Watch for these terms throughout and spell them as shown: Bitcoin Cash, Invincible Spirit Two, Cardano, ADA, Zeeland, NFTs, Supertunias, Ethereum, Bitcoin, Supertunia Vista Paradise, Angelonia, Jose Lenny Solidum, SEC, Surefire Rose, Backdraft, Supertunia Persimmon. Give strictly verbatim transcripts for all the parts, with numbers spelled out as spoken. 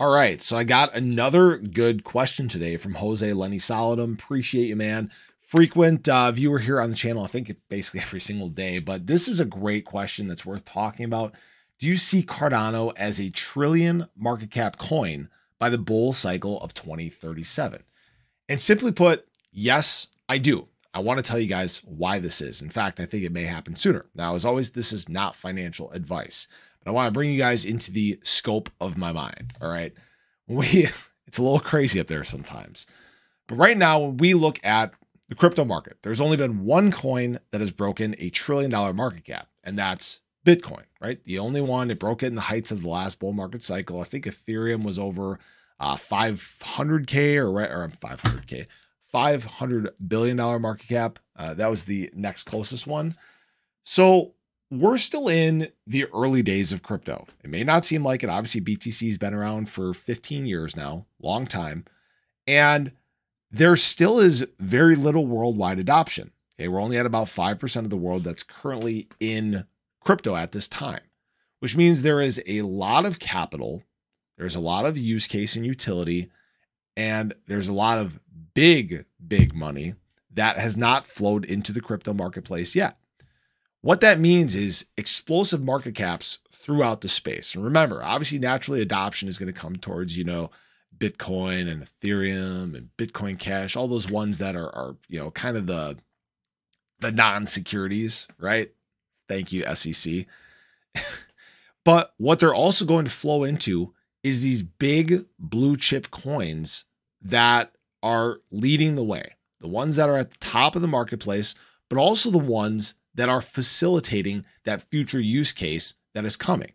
All right, so I got another good question today from Jose Lenny Solidum. Appreciate you, man. Frequent uh, viewer here on the channel, I think it's basically every single day, but this is a great question that's worth talking about. Do you see Cardano as a trillion market cap coin by the bull cycle of twenty thirty-seven? And simply put, yes, I do. I want to tell you guys why this is. In fact, I think it may happen sooner. Now, as always, this is not financial advice. I want to bring you guys into the scope of my mind. All right. We, it's a little crazy up there sometimes, but right now when we look at the crypto market, there's only been one coin that has broken a trillion dollar market cap, and that's Bitcoin, right? The only one that broke it in the heights of the last bull market cycle. I think Ethereum was over uh, five hundred K or right around five hundred K, five hundred billion dollar market cap. Uh, that was the next closest one. So we're still in the early days of crypto. It may not seem like it. Obviously, B T C's been around for fifteen years now, long time. And there still is very little worldwide adoption. Okay, we're only at about five percent of the world that's currently in crypto at this time, which means there is a lot of capital. There's a lot of use case and utility, and there's a lot of big, big money that has not flowed into the crypto marketplace yet. What that means is explosive market caps throughout the space. And remember, obviously, naturally, adoption is going to come towards, you know, Bitcoin and Ethereum and Bitcoin Cash, all those ones that are, are you know, kind of the, the non-securities, right? Thank you, S E C. But what they're also going to flow into is these big blue chip coins that are leading the way, the ones that are at the top of the marketplace, but also the ones that are facilitating that future use case that is coming.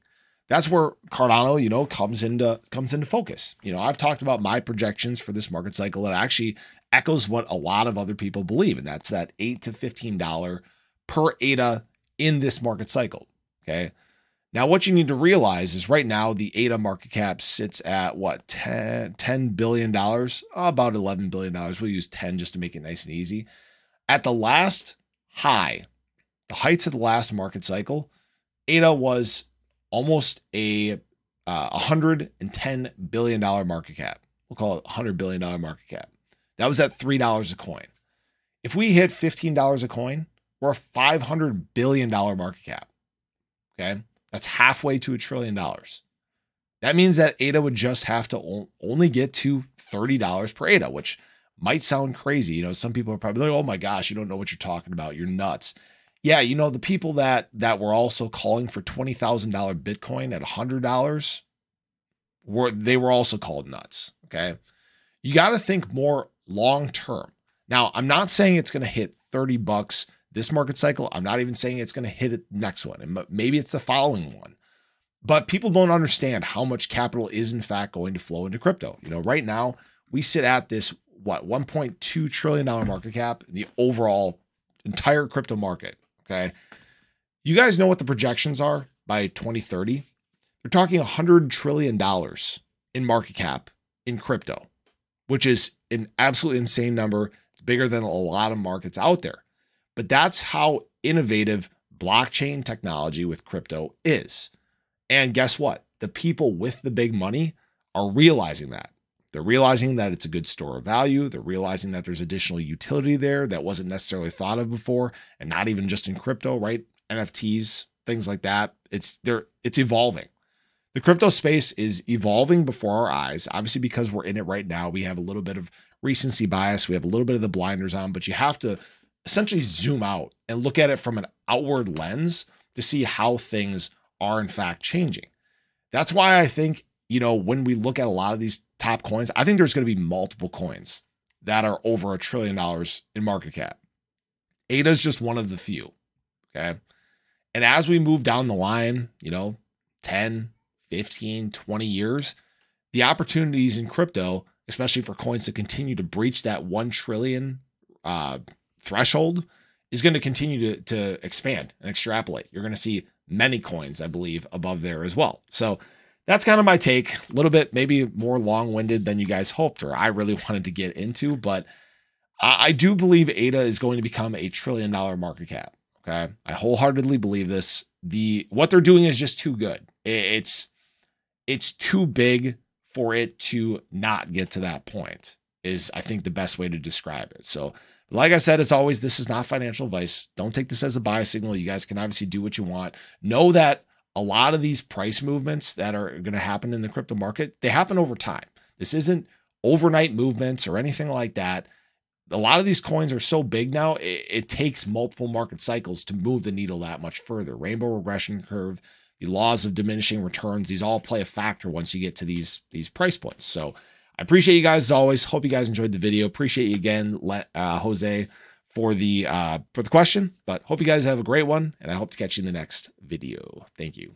That's where Cardano, you know, comes into comes into focus. You know, I've talked about my projections for this market cycle. It actually echoes what a lot of other people believe, and that's that eight to fifteen dollars per A D A in this market cycle. Okay. Now, what you need to realize is right now the A D A market cap sits at what, ten billion dollars, about eleven billion dollars. We'll use ten just to make it nice and easy. At the last high, the heights of the last market cycle, A D A was almost a uh, one hundred ten billion dollar market cap. We'll call it one hundred billion dollar market cap. That was at three dollars a coin. If we hit fifteen dollars a coin, we're a five hundred billion dollar market cap. Okay. That's halfway to a trillion dollars. That means that A D A would just have to only get to thirty dollars per A D A, which might sound crazy. You know, some people are probably like, oh my gosh, you don't know what you're talking about. You're nuts. Yeah, you know, the people that that were also calling for twenty thousand dollar Bitcoin at one hundred dollars, were they were also called nuts, okay? You got to think more long-term. Now, I'm not saying it's going to hit thirty bucks this market cycle. I'm not even saying it's going to hit the next one. And maybe it's the following one. But people don't understand how much capital is, in fact, going to flow into crypto. You know, right now, we sit at this, what, one point two trillion dollar market cap in the overall entire crypto market. Okay. You guys know what the projections are by twenty thirty. They're talking one hundred trillion dollars in market cap in crypto, which is an absolutely insane number. It's bigger than a lot of markets out there. But that's how innovative blockchain technology with crypto is. And guess what? The people with the big money are realizing that. They're realizing that it's a good store of value. They're realizing that there's additional utility there that wasn't necessarily thought of before, and not even just in crypto, right? N F Ts, things like that. It's there. It's evolving. The crypto space is evolving before our eyes. Obviously, because we're in it right now, we have a little bit of recency bias. We have a little bit of the blinders on, but you have to essentially zoom out and look at it from an outward lens to see how things are in fact changing. That's why I think, you know, when we look at a lot of these top coins, I think there's going to be multiple coins that are over a trillion dollars in market cap. A D A is just one of the few. Okay. And as we move down the line, you know, ten, fifteen, twenty years, the opportunities in crypto, especially for coins that continue to breach that one trillion uh, threshold, is going to continue to, to expand and extrapolate. You're going to see many coins, I believe, above there as well. So that's kind of my take, a little bit maybe more long-winded than you guys hoped or I really wanted to get into, but I, I do believe A D A is going to become a trillion-dollar market cap, okay? I wholeheartedly believe this. The what they're doing is just too good. It's, it's too big for it to not get to that point is, I think, the best way to describe it. So like I said, as always, this is not financial advice. Don't take this as a buy signal. You guys can obviously do what you want. Know that a lot of these price movements that are going to happen in the crypto market, they happen over time. This isn't overnight movements or anything like that. A lot of these coins are so big now, it, it takes multiple market cycles to move the needle that much further. Rainbow regression curve, the laws of diminishing returns, these all play a factor once you get to these, these price points. So I appreciate you guys as always. Hope you guys enjoyed the video. Appreciate you again, uh, Jose, for the, uh, for the question, but hope you guys have a great one, and I hope to catch you in the next video. Thank you.